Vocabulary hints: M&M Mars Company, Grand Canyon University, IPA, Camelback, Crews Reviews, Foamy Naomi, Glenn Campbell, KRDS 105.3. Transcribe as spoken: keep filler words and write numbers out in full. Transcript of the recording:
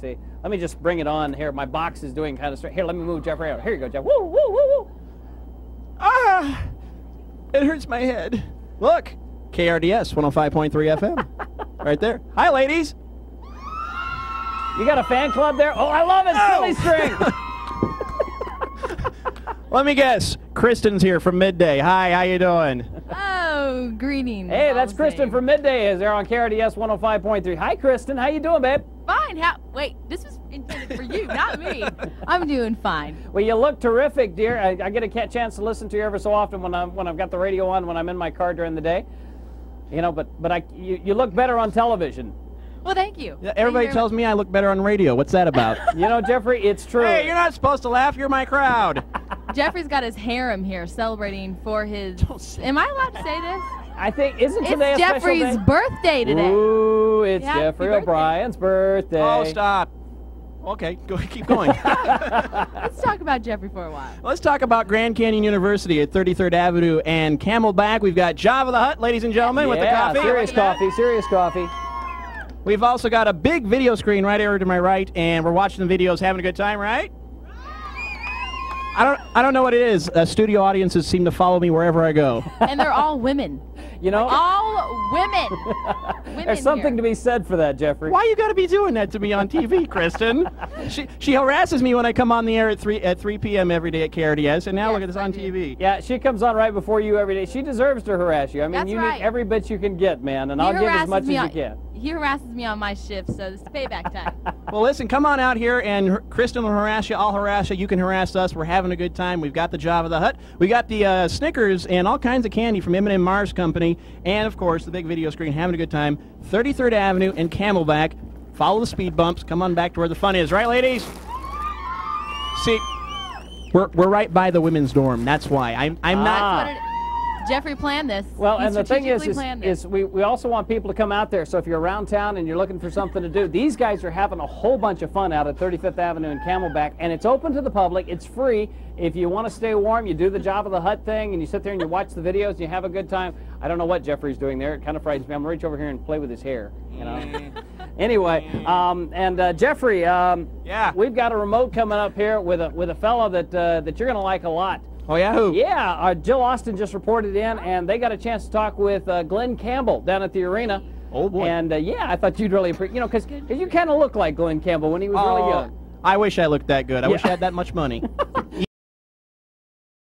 See, let me just bring it on here. My box is doing kind of straight. Here, let me move Jeffrey out. Here you go, Jeff. Woo, woo, woo, woo. Ah, it hurts my head. Look, K R D S one oh five point three F M. Right there. Hi, ladies. You got a fan club there? Oh, I love it. Silly string. Let me guess. Kristen's here from Midday. Hi, how you doing? Oh, greetings. Hey, that's Kristen from Midday. Is there on K R D S one oh five point three. Hi, Kristen. How you doing, babe? Fine. How? Wait, this was intended for you, not me. I'm doing fine. Well, you look terrific, dear. I, I get a chance to listen to you every so often when I'm when I've got the radio on, when I'm in my car during the day. You know, but but I you, you look better on television. Well, thank you. Everybody thank tells me I look better on radio. What's that about? You know, Jeffrey, it's true. Hey, you're not supposed to laugh. You're my crowd. Jeffrey's got his harem here celebrating for his. Don't say am I allowed to say this? I think isn't today it's a Jeffrey's special day? birthday today. Ooh, it's yeah, Jeffrey O'Brien's birthday. birthday. Oh, stop. Okay, go keep going. Let's talk about Jeffrey for a while. Let's talk about Grand Canyon University at thirty-third Avenue and Camelback. We've got Java the Hutt, ladies and gentlemen, yeah, with the coffee. Serious coffee, serious coffee. We've also got a big video screen right over to my right, and we're watching the videos, having a good time, right? I don't, I don't know what it is. Uh, studio audiences seem to follow me wherever I go. And they're all women. You know? Like all women. women There's something here. to be said for that, Jeffrey. Why you got to be doing that to me on T V, Kristen? She she harasses me when I come on the air at three at three p m every day at K R D S, and now yeah, look at this on T V. Yeah, she comes on right before you every day. She deserves to harass you. I mean, That's you right. need every bit you can get, man, and he I'll give as much as you can. He harasses me on my shift, so this is payback time. Well, listen, come on out here, and Kristen will harass you, I'll harass you, you can harass us. We're having a good time. We've got the Java the Hutt. We got the uh, Snickers and all kinds of candy from M and M Mars Company, and, of course, the big video screen, having a good time. thirty-third Avenue and Camelback. Follow the speed bumps. Come on back to where the fun is. Right, ladies? See, we're, we're right by the women's dorm. That's why. I'm, I'm ah. not... Jeffrey planned this. Well, he and the thing is, is, is we, we also want people to come out there. So if you're around town and you're looking for something to do, these guys are having a whole bunch of fun out at thirty-fifth Avenue and Camelback, and it's open to the public. It's free. If you want to stay warm, you do the Java the Hutt thing, and you sit there and you watch the videos, and you have a good time. I don't know what Jeffrey's doing there. It kind of frightens me. I'm going to reach over here and play with his hair. You know. Anyway, um, and uh, Jeffrey, um, yeah. we've got a remote coming up here with a, with a fellow that, uh, that you're going to like a lot. Oh, yeah? Who? Yeah. Uh, Jill Austin just reported in, and they got a chance to talk with uh, Glenn Campbell down at the arena. Oh, boy. And, uh, yeah, I thought you'd really appreciate, you know, because you kind of look like Glenn Campbell when he was oh, really young. I wish I looked that good. I yeah. wish I had that much money.